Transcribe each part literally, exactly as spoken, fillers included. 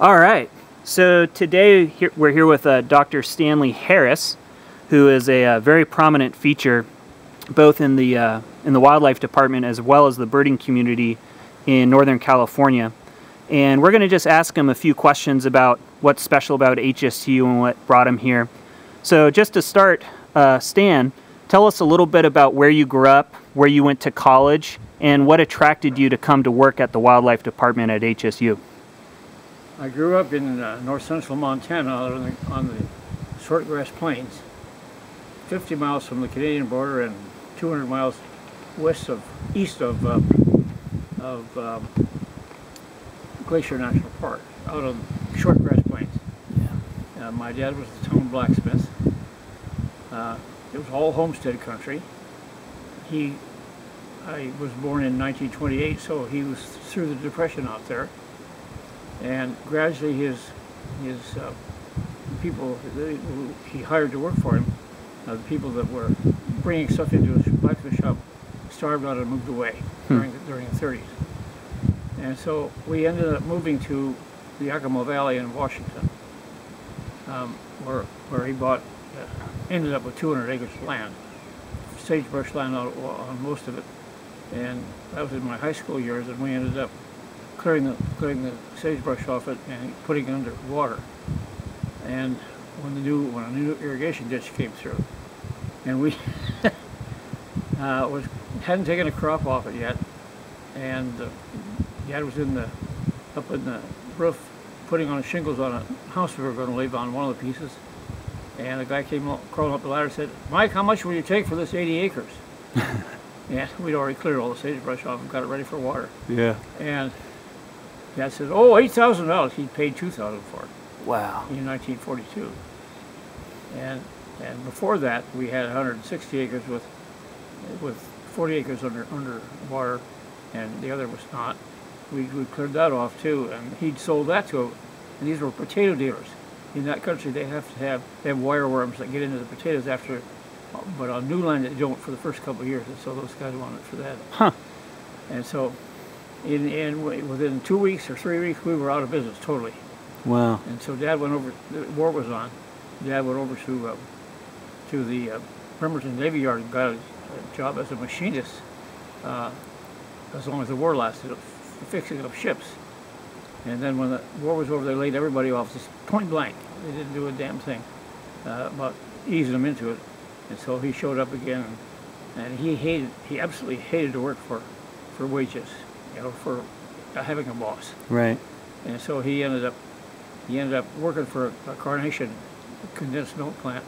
All right, so today here, we're here with uh, Doctor Stanley Harris, who is a uh, very prominent feature both in the, uh, in the wildlife department as well as the birding community in Northern California. And we're going to just ask him a few questions about what's special about H S U and what brought him here. So just to start, uh, Stan, tell us a little bit about where you grew up, where you went to college, and what attracted you to come to work at the wildlife department at H S U. I grew up in uh, north central Montana on the, on the Shortgrass Plains, fifty miles from the Canadian border and two hundred miles west of, east of, uh, of um, Glacier National Park, out on Shortgrass Plains. Yeah. Uh, my dad was the town blacksmith. Uh, it was all homestead country. He, I was born in nineteen twenty-eight, so he was through the Depression out there. And gradually his, his uh, people they, he hired to work for him, uh, the people that were bringing stuff into his blacksmith shop, starved out and moved away hmm. during, the, during the thirties. And so we ended up moving to the Yakima Valley in Washington, um, where, where he bought, uh, ended up with two hundred acres of land, sagebrush land on, on most of it. And that was in my high school years, and we ended up clearing the, clearing the sagebrush off it and putting it under water. And when, the new, when a new irrigation ditch came through, and we uh, was, hadn't taken a crop off it yet, and uh, Dad was in the, up in the roof putting on shingles on a house we were going to leave on one of the pieces. And a guy came up, crawling up the ladder and said, "Mike, how much will you take for this eighty acres? Yeah, we'd already cleared all the sagebrush off and got it ready for water. Yeah. And Dad said, "Oh, eight thousand dollars. He paid two thousand dollars for it. Wow. In nineteen forty-two. And and before that, we had one hundred sixty acres with with forty acres under, under water, and the other was not. We, we cleared that off too, and he'd sold that to him. And these were potato dealers. In that country, they have to have they have wireworms that get into the potatoes after, but on new land they don't for the first couple of years. And so those guys wanted it for that. Huh. And so, in in within two weeks or three weeks, we were out of business totally. Wow. And so Dad went over. The war was on. Dad went over to uh, to the uh, Bremerton Navy Yard and got a, a job as a machinist. Uh, as long as the war lasted. Fixing up ships, and then when the war was over, they laid everybody off just point blank. They didn't do a damn thing uh, about easing them into it. And so he showed up again, and, and he hated, he absolutely hated to work for, for wages, you know, for having a boss. Right. And so he ended up, he ended up working for a Carnation condensed milk plant.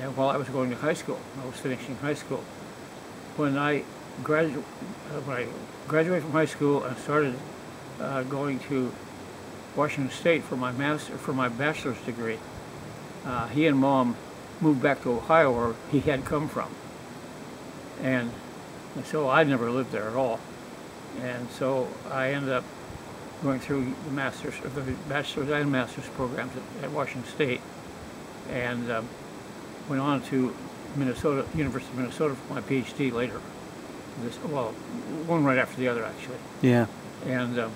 And while I was going to high school, I was finishing high school. When I graduated, uh, when I graduated from high school and started uh, going to Washington State for my master for my bachelor's degree. Uh, he and Mom moved back to Ohio, where he had come from, and, and so I never lived there at all. And so I ended up going through the master's, or the bachelor's and master's programs at, at Washington State, and um, went on to Minnesota, University of Minnesota for my PhD later. This, well, one right after the other, actually. Yeah. And um,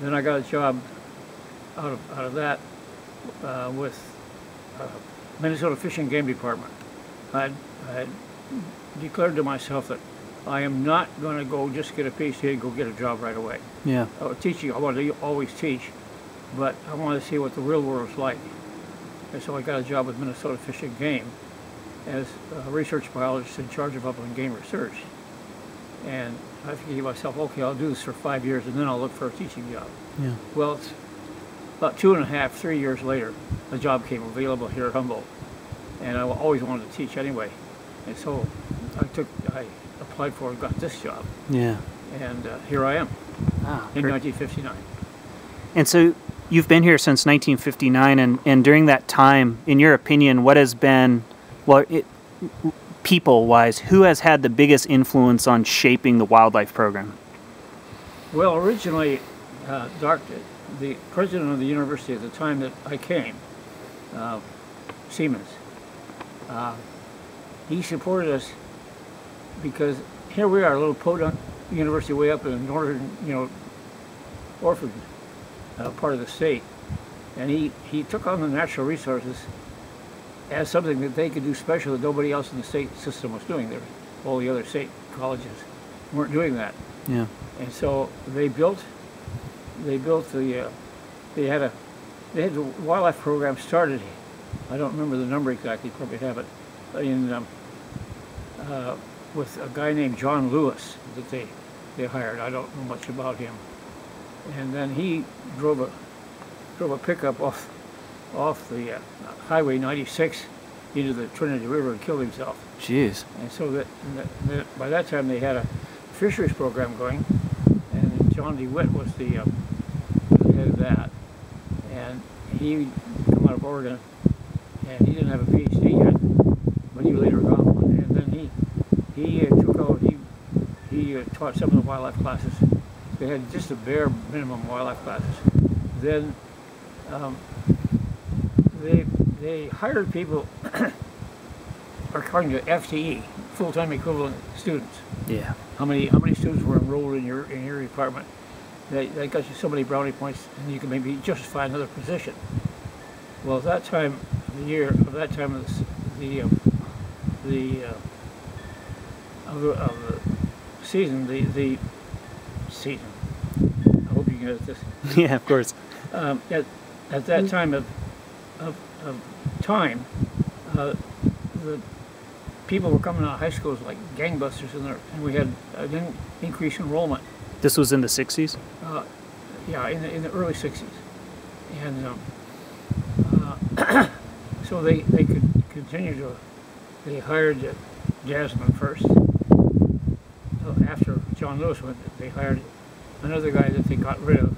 then I got a job out of out of that uh, with uh, Minnesota Fish and Game Department. I had declared to myself that I am not going to go just get a PhD and go get a job right away. Yeah. Uh, teaching, I want to always teach, but I wanted to see what the real world was like. And so I got a job with Minnesota Fish and Game as a research biologist in charge of upland game research. And I figured to myself, okay, I'll do this for five years and then I'll look for a teaching job. Yeah. Well, it's about two and a half, three years later, a job came available here at Humboldt. And I always wanted to teach anyway. And so I took, I applied for and got this job. Yeah. And uh, here I am ah, in nineteen fifty-nine. And so you've been here since nineteen fifty-nine. And, and during that time, in your opinion, what has been, well, it, people-wise, who has had the biggest influence on shaping the wildlife program? Well, originally, uh, Doctor, the president of the university at the time that I came, uh, Siemens, uh, he supported us because here we are, a little podunk university way up in the northern, you know, orphan, uh, part of the state. And he, he took on the natural resources as something that they could do special that nobody else in the state system was doing. There, all the other state colleges weren't doing that. Yeah. And so they built, they built the, uh, they had a, they had the wildlife program started. I don't remember the number exactly. Probably have it in um, uh, with a guy named John Lewis that they they hired. I don't know much about him. And then he drove a drove a pickup off off the uh, highway ninety-six into the Trinity River and killed himself. Jeez. And so that, and that, that by that time they had a fisheries program going, and John DeWitt was the uh, head of that, and he come out of Oregon, and he didn't have a PhD yet, but he later got one. And then he he uh, took out he he uh, taught some of the wildlife classes. They had just the bare minimum wildlife classes. Then um, they they hired people according to F T E, full-time equivalent students. Yeah. How many how many students were enrolled in your in your department? They they got you so many brownie points, and you can maybe justify another position. Well, at that time of the year, of that time of the the uh, the, uh, of the of the season, the the season. I hope you can get this. Yeah, of course. Um, at at that time of of, of time, uh, the people were coming out of high schools like gangbusters, in there, and we had an in, increased enrollment. This was in the sixties? Uh, yeah, in the, in the early sixties. And um, uh, so they, they could continue to, they hired uh, Jasmine first. So after John Lewis went, they hired another guy that they got rid of.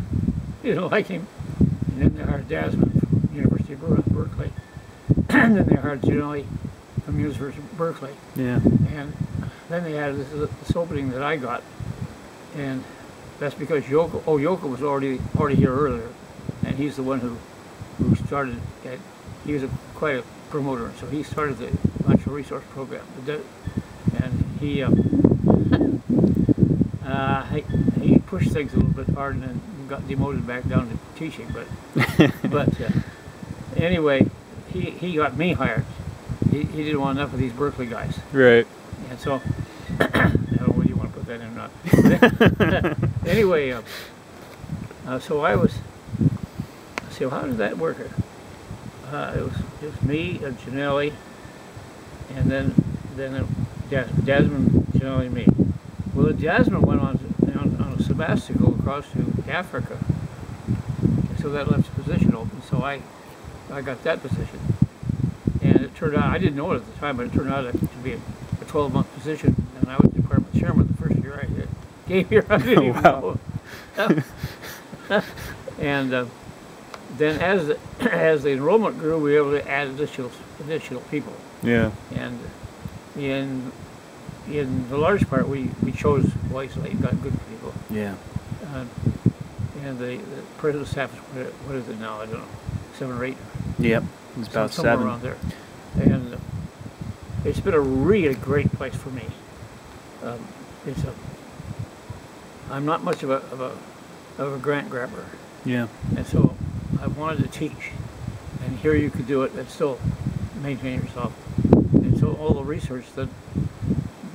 They didn't like him. And then they hired Dasmond from University of Berkeley. And then they hired Janelle from University of Berkeley. Yeah. And then they had this, this opening that I got. And that's because Yoko, oh, Yoko was already already here earlier. And he's the one who, who started, at, he was a, quite a promoter. So he started the Natural Resource Program. And he, um, uh, he, he pushed things a little bit hard and then got demoted back down to teaching, but but uh, anyway, he he got me hired. He, he didn't want enough of these Berkeley guys, right? And so I don't know whether you want to put that in or not. Anyway, uh, uh, so I was. I said, well, how did that work? Uh, it was just me and Janelle, and then then uh, Jasmine, Jasmine, Janelle, and me. Well, the Jasmine went on to, on, on a sabbatical across to Africa, so that left the position open. So I, I got that position, and it turned out I didn't know it at the time, but it turned out to be a twelve-month position, and I was department chairman the first year I came here. I didn't even wow. know. And uh, then as the, as the enrollment grew, we were able to add additional additional people. Yeah. And in in the large part, we we chose wisely, got good people. Yeah. Uh, And the, the prison staff, what is it now? I don't know, seven or eight. Yep, it's about Some, seven. Around there. And uh, it's been a really great place for me. Um, it's a. I'm not much of a of a of a grant grabber. Yeah. And so I wanted to teach, and here you could do it and still maintain yourself. And so all the research that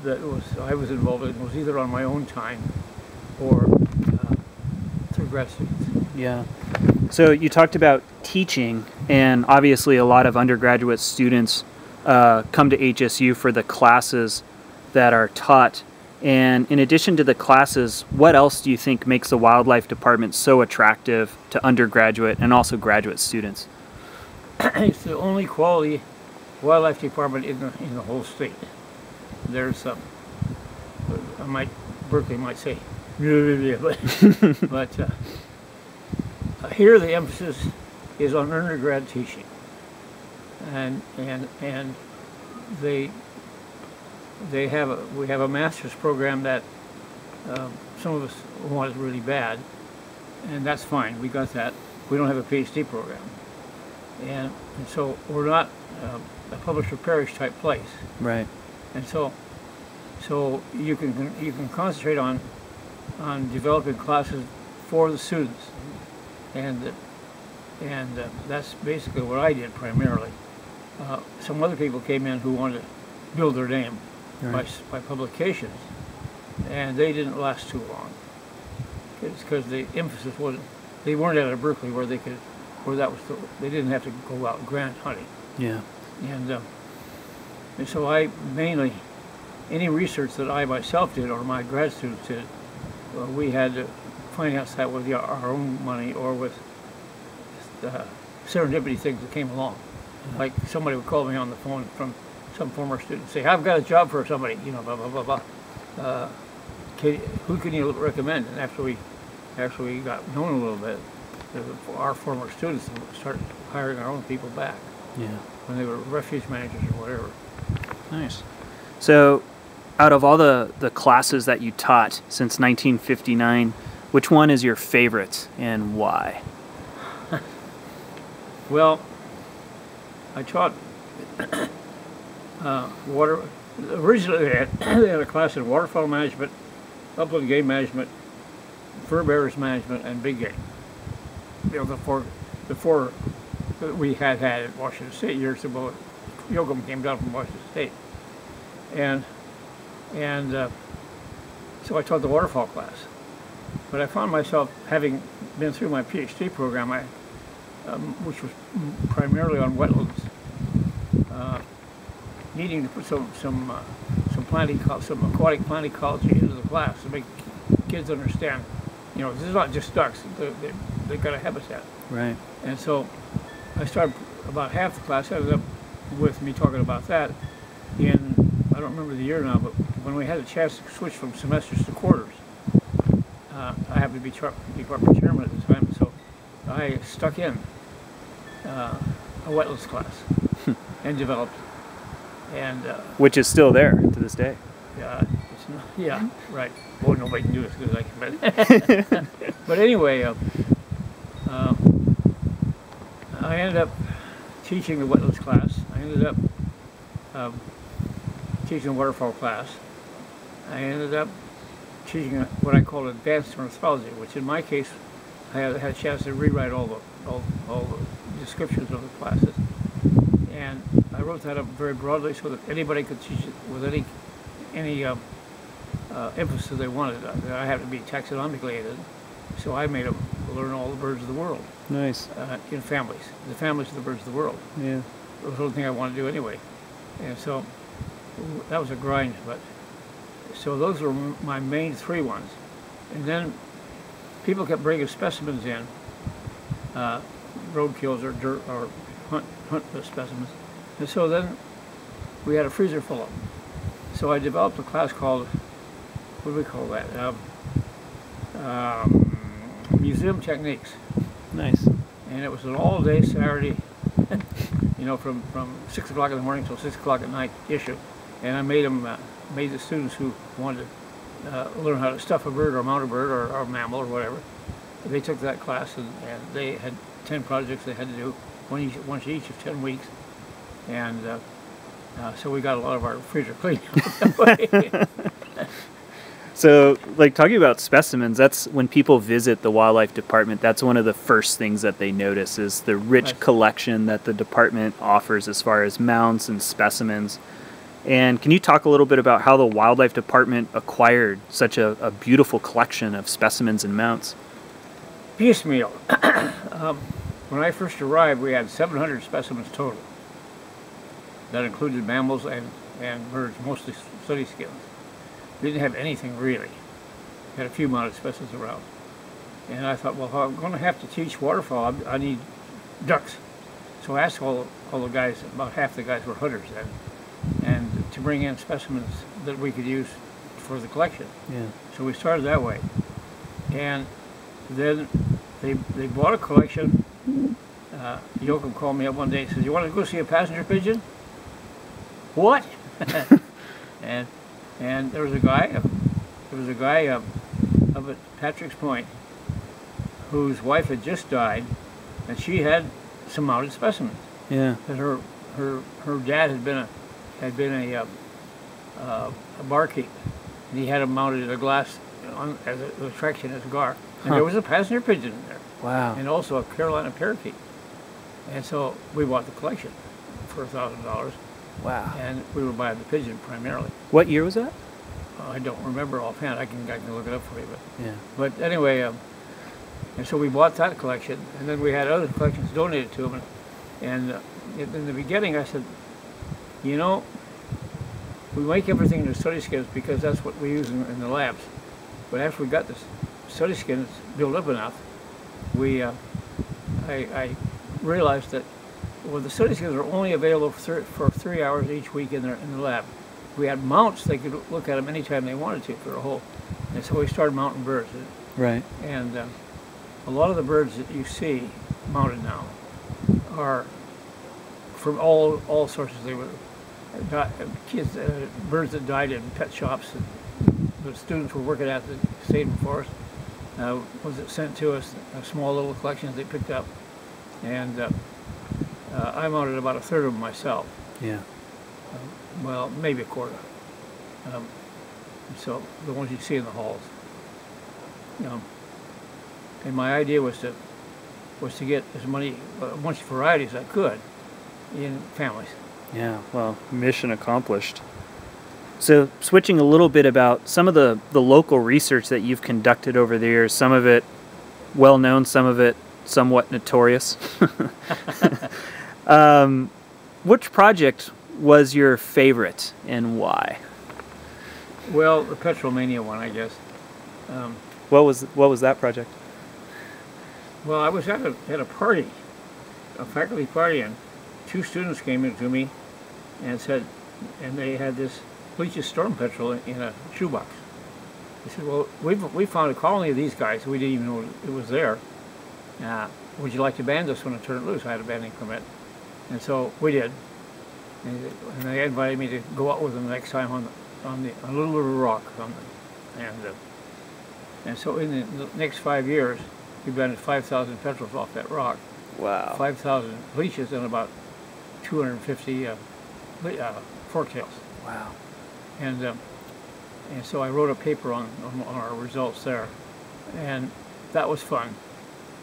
that was I was involved in was either on my own time, or. Yeah. So you talked about teaching, and obviously a lot of undergraduate students uh, come to H S U for the classes that are taught. And in addition to the classes, what else do you think makes the wildlife department so attractive to undergraduate and also graduate students? It's the only quality wildlife department in the, in the whole state. There's, um, I might, Berkeley might say, but but uh, here the emphasis is on undergrad teaching, and and and they they have a, we have a master's program that um, some of us wanted really bad, and that's fine. We got that. We don't have a PhD program, and, and so we're not uh, a publisher parish type place, right? And so so you can you can concentrate on on developing classes for the students. and uh, and uh, that's basically what I did primarily. Uh, some other people came in who wanted to build their name right. by, by publications, and they didn't last too long. It's because the emphasis wasn't, they weren't out of Berkeley where they could, where that was, the, they didn't have to go out grant hunting. Yeah. And, um, and so I mainly, any research that I myself did or my grad students did, well, we had to finance that with our own money or with uh, serendipity things that came along. Yeah. Like somebody would call me on the phone from some former student and say, I've got a job for somebody, you know, blah, blah, blah, blah. Uh, can, who can you recommend? And after we actually got known a little bit, our former students started hiring our own people back. Yeah. When they were refuge managers or whatever. Nice. So out of all the, the classes that you taught since nineteen fifty-nine, which one is your favorite and why? Well, I taught uh, water. Originally, they had, they had a class in waterfowl management, upland game management, fur bearers management, and big game. You know, the four, the four that we had had at Washington State years ago. Yoakum came down from Washington State. And and uh, so I taught the waterfall class. But I found myself, having been through my PhD program, I, um, which was primarily on wetlands, uh, needing to put some some uh, some planting, some aquatic plant ecology into the class to make kids understand. You know, this is not just ducks; they, they, they've got a habitat. Right. And so, I started about half the class. I ended up with me talking about that. In I don't remember the year now, but when we had a chance to switch from semesters to quarters, uh, I happened to be department chairman at the time, so I stuck in uh, a wetlands class and developed, and uh, which is still there to this day. Yeah, it's not, yeah, right. Well, nobody can do it as good as I can. But anyway, uh, uh, I ended up teaching the wetlands class. I ended up. Uh, teaching a waterfall class. I ended up teaching a, what I call advanced ornithology, which in my case, I had, had a chance to rewrite all the, all, all the descriptions of the classes. And I wrote that up very broadly so that anybody could teach it with any any um, uh, emphasis they wanted. I, I had to be taxonomically aided, so I made them learn all the birds of the world. Nice. Uh, in families, the families of the birds of the world. Yeah. It was the only thing I wanted to do anyway. And so, that was a grind, but so those were my main three ones, and then people kept bringing specimens in, uh, roadkills or dirt or hunt hunt specimens, and so then we had a freezer full of them. So I developed a class called, what do we call that? Um, um, Museum Techniques. Nice. And it was an all-day Saturday, you know, from from six o'clock in the morning till six o'clock at night issue. And I made them, uh, made the students who wanted to uh, learn how to stuff a bird or mount a bird or, or mammal or whatever. They took that class, and, and they had ten projects they had to do, one each, one each of ten weeks. And uh, uh, so we got a lot of our freezer clean out that way. So, like talking about specimens, that's when people visit the wildlife department. That's one of the first things that they notice is the rich nice. collection that the department offers as far as mounts and specimens. And can you talk a little bit about how the wildlife department acquired such a, a beautiful collection of specimens and mounts? Piecemeal. um, when I first arrived, we had seven hundred specimens total. That included mammals and, and birds, mostly study skins. We didn't have anything really. We had a few mounted specimens around. And I thought, well, if I'm going to have to teach waterfowl, I, I need ducks. So I asked all, all the guys, about half the guys were hunters then, and to bring in specimens that we could use for the collection. Yeah. So we started that way. And then they, they bought a collection. Uh, Yoko called me up one day and said, you want to go see a passenger pigeon? What? and and there was a guy, uh, there was a guy uh, up at Patrick's Point whose wife had just died, and she had some mounted specimens. Yeah. That her, her, her dad had been a had been a, uh, uh, a barkeep, and he had him mounted in a glass on, as a, an attraction as a gar. And huh. there was a passenger pigeon in there. Wow. And also a Carolina parakeet. And so we bought the collection for a thousand dollars. Wow. And we were buying the pigeon primarily. What year was that? Uh, I don't remember offhand. I can, I can look it up for you. But, yeah. But anyway, um, and so we bought that collection. And then we had other collections donated to them. And uh, in the beginning, I said, you know, we make everything into study skins because that's what we use in, in the labs. But after we got the study skins built up enough, we, uh, I, I realized that well, the study skins were only available for, th for three hours each week in, their, in the lab. We had mounts; they could look at them anytime they wanted to for a whole. And so we started mounting birds. Right. And uh, a lot of the birds that you see mounted now are from all all sources. They were uh, kids, uh, birds that died in pet shops. And the students were working at the state forest. Uh, was it sent to us? A small little collections they picked up, and uh, uh, I mounted about a third of them myself. Yeah. Uh, well, maybe a quarter. Um, so the ones you see in the halls. Um, and my idea was to was to get as many uh, much variety as I could in families. Yeah. Well, mission accomplished. So switching a little bit about some of the, the local research that you've conducted over the years, some of it well-known, some of it somewhat notorious. um, which project was your favorite and why? Well, the Petromania one, I guess. Um, what was what was that project? Well, I was at a, at a party, a faculty party, and two students came in to me and said, and they had this Bleaches storm petrel in a shoebox. They said, well, we've, we found a colony of these guys. We didn't even know it was there. Uh, would you like to band this one and turn it loose? I had a banding permit. And so we did. And they invited me to go out with them the next time on the, on the on Little River Rock. On the, and, uh, and so in the next five years, we banded five thousand petrels off that rock. Wow. five thousand bleaches and about two hundred fifty uh, uh, forktails. Wow. And um, and so I wrote a paper on, on on our results there, and that was fun.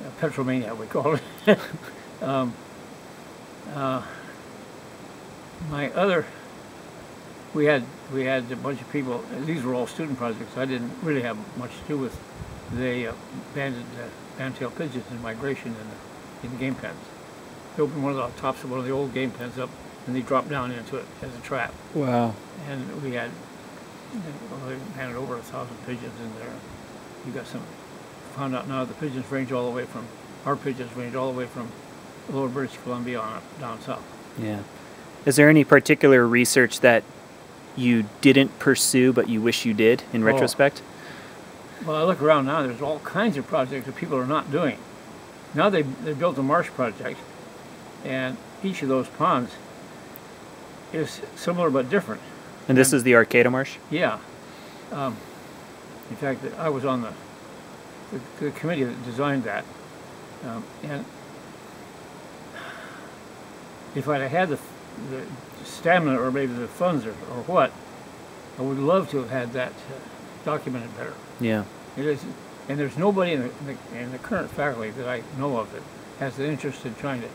Uh, Petromania, we call it. um, uh, my other, we had we had a bunch of people. These were all student projects. I didn't really have much to do with. They uh, banded uh, band-tailed pigeons in migration in the, in the game pens. They opened one of the tops of one of the old game pens up, and they dropped down into it as a trap. Wow. And we had, well, had over a thousand pigeons in there. You got some, found out now the pigeons range all the way from, our pigeons range all the way from Lower British Columbia on up, down south. Yeah. Is there any particular research that you didn't pursue but you wish you did in oh. retrospect? Well, I look around now, there's all kinds of projects that people are not doing. Now they they built a marsh project, and each of those ponds is similar but different. And this and, is the Arcata marsh? Yeah. Um, in fact, I was on the, the, the committee that designed that. Um, and if I'd had the, the stamina or maybe the funds or, or what, I would love to have had that uh, documented better. Yeah. It is, and there's nobody in the, in, the, in the current faculty that I know of that has an interest in trying to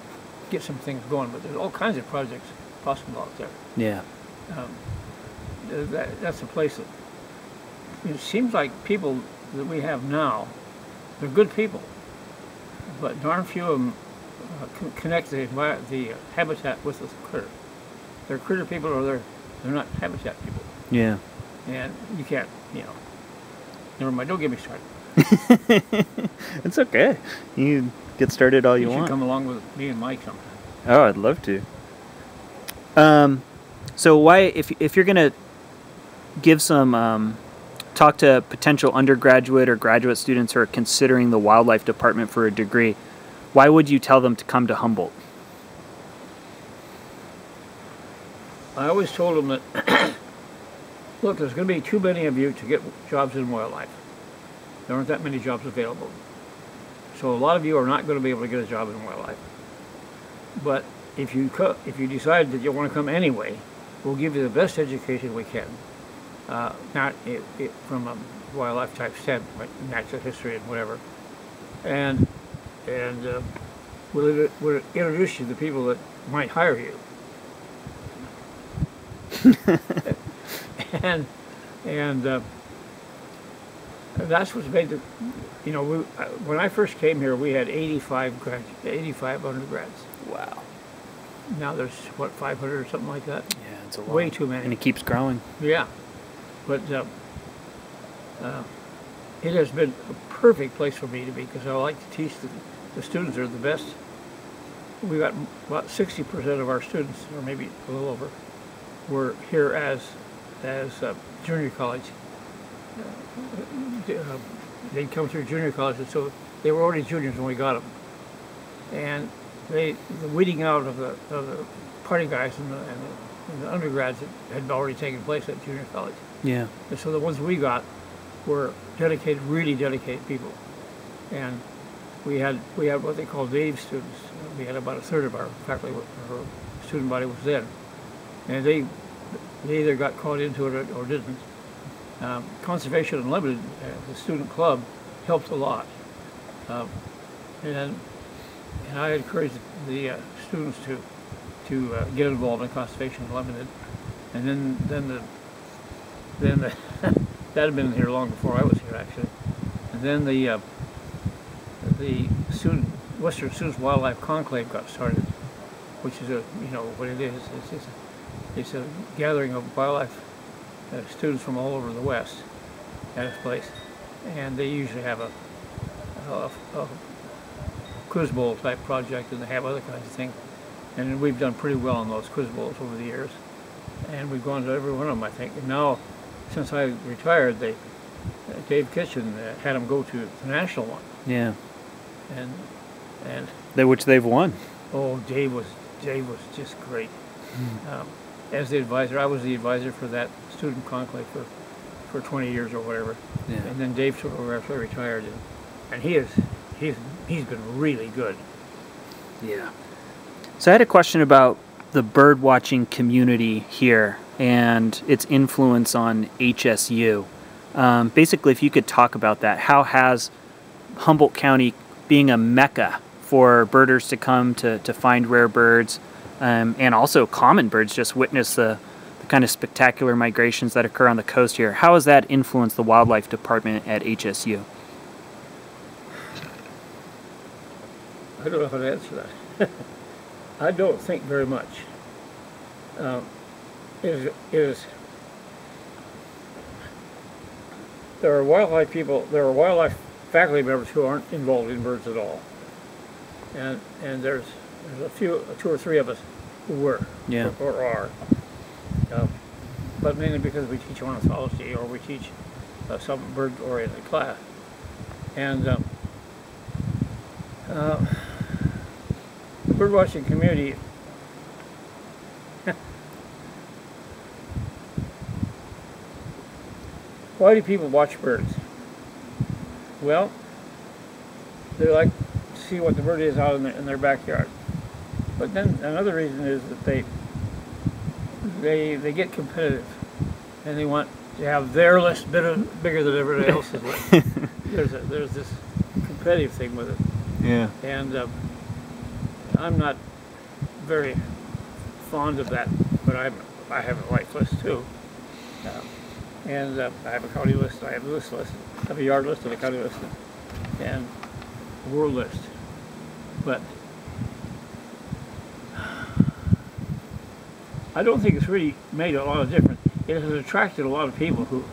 get some things going, but there's all kinds of projects possible out there. Yeah. Um, that, that's a place that it seems like people that we have now, they're good people, but darn few of them uh, connect the, the uh, habitat with the critter. They're critter people or they're, they're not habitat people. Yeah. And you can't, you know, never mind, don't get me started. It's okay. You get started all you, you want. You should come along with me and Mike sometime. Oh, I'd love to. Um, so why, if, if you're going to give some, um, talk to potential undergraduate or graduate students who are considering the wildlife department for a degree, why would you tell them to come to Humboldt? I always told them that, look, there's going to be too many of you to get jobs in wildlife. There aren't that many jobs available. So a lot of you are not going to be able to get a job in wildlife. But if you co if you decide that you want to come anyway, we'll give you the best education we can. Uh, not it, it, from a wildlife type standpoint, natural history and whatever. And and uh, we'll, we'll introduce you to the people that might hire you. and and uh, that's what's made the, you know, we, when I first came here, we had eighty-five grad, eighty-five undergrads. Wow. Now there's, what, five hundred or something like that? Yeah, it's a lot. Way too many. And it keeps growing. Yeah. But uh, uh, it has been a perfect place for me to be because I like to teach. The, the students are the best. We got about sixty percent of our students, or maybe a little over, were here as as uh, junior college. Uh, they'd come through junior college, and so they were already juniors when we got them. And they, the weeding out of the, of the party guys and the, and the, and the undergrads had already taken place at junior college. Yeah. And so the ones we got were dedicated, really dedicated people, and we had we had what they call Dave students. We had about a third of our faculty, our student body was then, and they they either got caught into it or didn't. Um, Conservation Unlimited, uh, the student club, helped a lot, um, and and I encouraged the uh, students to to uh, get involved in Conservation Unlimited, and then then the then the that had been here long before I was here, actually. And then the uh, the student, Western Students Wildlife Conclave got started, which is a, you know what it is. It's, it's, a, it's a gathering of wildlife uh, students from all over the West at its place, and they usually have a, a, a quiz bowl type project, and they have other kinds of things. And we've done pretty well on those quiz bowls over the years, and we've gone to every one of them, I think. And now, since I retired, they, uh, Dave Kitchen uh, had them go to the national one. Yeah, and and they, which they've won. Oh, Dave was Dave was just great. Mm. Um, as the advisor, I was the advisor for that student conclave for for twenty years or whatever. Yeah. And then Dave took over after I retired, and, and he is he's he's been really good. Yeah. So I had a question about the bird watching community here and its influence on H S U. Um, basically, if you could talk about that, how has Humboldt County being a mecca for birders to come to, to find rare birds um, and also common birds, just witness the, the kind of spectacular migrations that occur on the coast here, how has that influenced the wildlife department at H S U? I don't know how to answer that. I don't think very much. Um, Is, is there are wildlife people, there are wildlife faculty members who aren't involved in birds at all, and and there's there's a few, two or three of us who were, yeah, or, or are, uh, but mainly because we teach ornithology or we teach uh, some bird-oriented class, and um, uh, the birdwatching community. Why do people watch birds? Well, they like to see what the bird is out in their, in their backyard. But then another reason is that they they they get competitive, and they want to have their list bigger, bigger than everybody else's list. There's a, there's this competitive thing with it. Yeah. And um, I'm not very fond of that, but I'm I have a white list too. Um, And uh, I have a county list, I have a list list, I have a yard list and a county list, and a world list. But I don't think it's really made a lot of difference. It has attracted a lot of people who,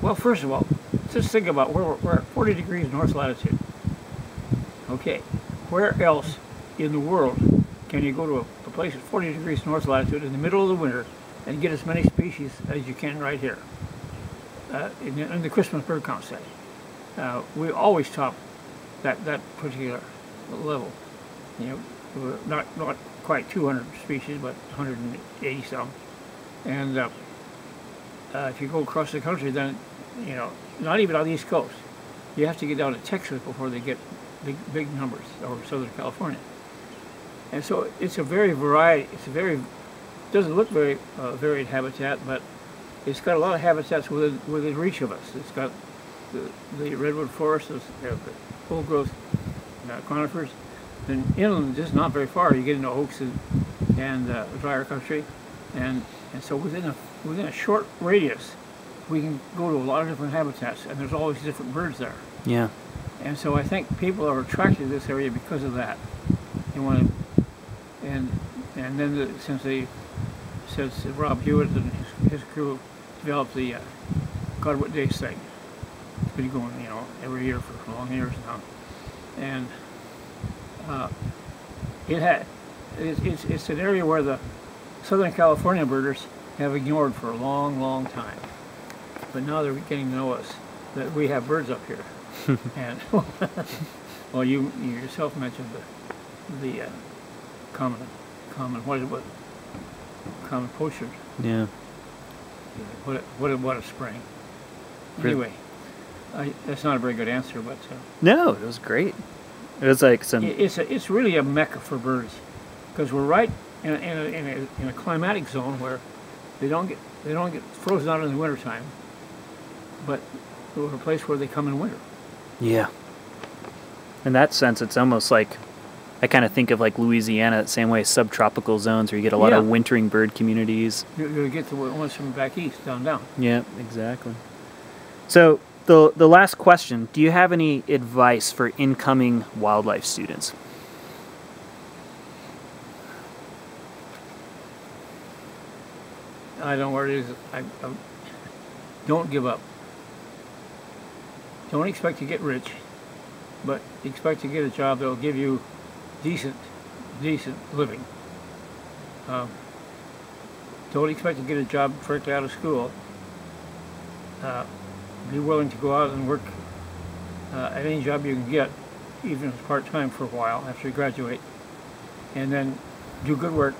well, first of all, just think about where we're, we're at forty degrees north latitude. Okay, where else in the world can you go to a, a place at forty degrees north latitude in the middle of the winter and get as many species as you can right here uh, in, in the Christmas bird count set? Uh, we always top that that particular level. You know, we're not not quite two hundred species, but one hundred eighty some. And uh, uh, if you go across the country, then you know, not even on the East Coast, you have to get down to Texas before they get big big numbers, or Southern California. And so it's a very variety. It's a very doesn't look very uh, varied habitat, but it's got a lot of habitats within, within reach of us. It's got the, the redwood forest, uh, the old growth uh, conifers. Then inland, just not very far, you get into oaks and, and uh, drier country, and and so within a within a short radius, we can go to a lot of different habitats, and there's always different birds there. Yeah. And so I think people are attracted to this area because of that. They want to, and and then the, since they since Rob Hewitt and his, his crew developed the uh, Godwit Days thing, it's been going, you know, every year for long years now, and. Uh, it had, it, it's, it's an area where the Southern California birders have ignored for a long, long time. But now they're getting to know us, that we have birds up here. And, well, you, you yourself mentioned the, the uh, common, common, what is it, what, common poacher. Yeah. What a, what a, what a spring. Anyway, I, that's not a very good answer, but... Uh, no, it was great. It's like some. It's a, it's really a mecca for birds, because we're right in a, in, a, in, a, in a climatic zone where they don't get they don't get frozen out in the wintertime, but we're a place where they come in winter. Yeah. In that sense, it's almost like I kind of think of like Louisiana the same way, subtropical zones where you get a lot yeah. of wintering bird communities. You, you get the ones from back east down down. Yeah, exactly. So. The, the last question, do you have any advice for incoming wildlife students? I don't know where it is. I, I, don't give up. Don't expect to get rich, but expect to get a job that will give you decent, decent living. Um, don't expect to get a job directly out of school. Uh, Be willing to go out and work uh, at any job you can get, even if it's part-time for a while after you graduate, and then do good work,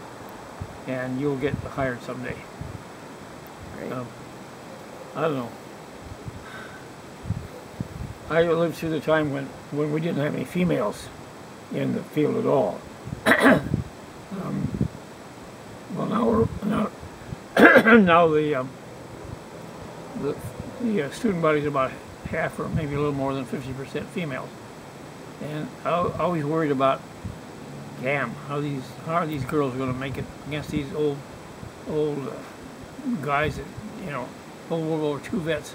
and you'll get hired someday. Great. Um, I don't know. I lived through the time when, when we didn't have any females in the field at all. um, well, now we're now, now the um, the The uh, student body is about half or maybe a little more than fifty percent females. And I was always worried about, damn, how these how are these girls going to make it against these old old uh, guys that, you know, old World War Two vets.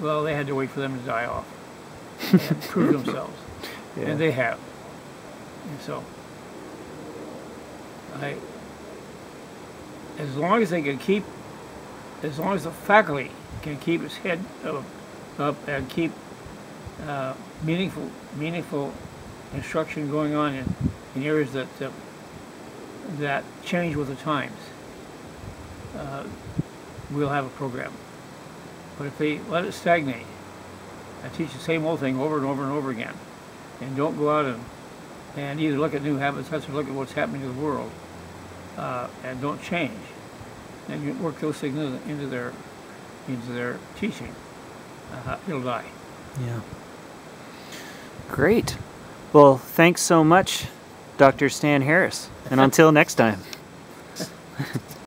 Well, they had to wait for them to die off and prove themselves. Yeah. And they have. And so, I, as long as they can keep As long as the faculty can keep its head up, up and keep uh, meaningful, meaningful instruction going on in, in areas that uh, that change with the times, uh, we'll have a program. But if they let it stagnate and teach the same old thing over and over and over again, and don't go out and and either look at new habitats or look at what's happening to the world, uh, and don't change. And you work those things into their, into their teaching, uh, it'll die. Yeah. Great. Well, thanks so much, Doctor Stan Harris. And until next time.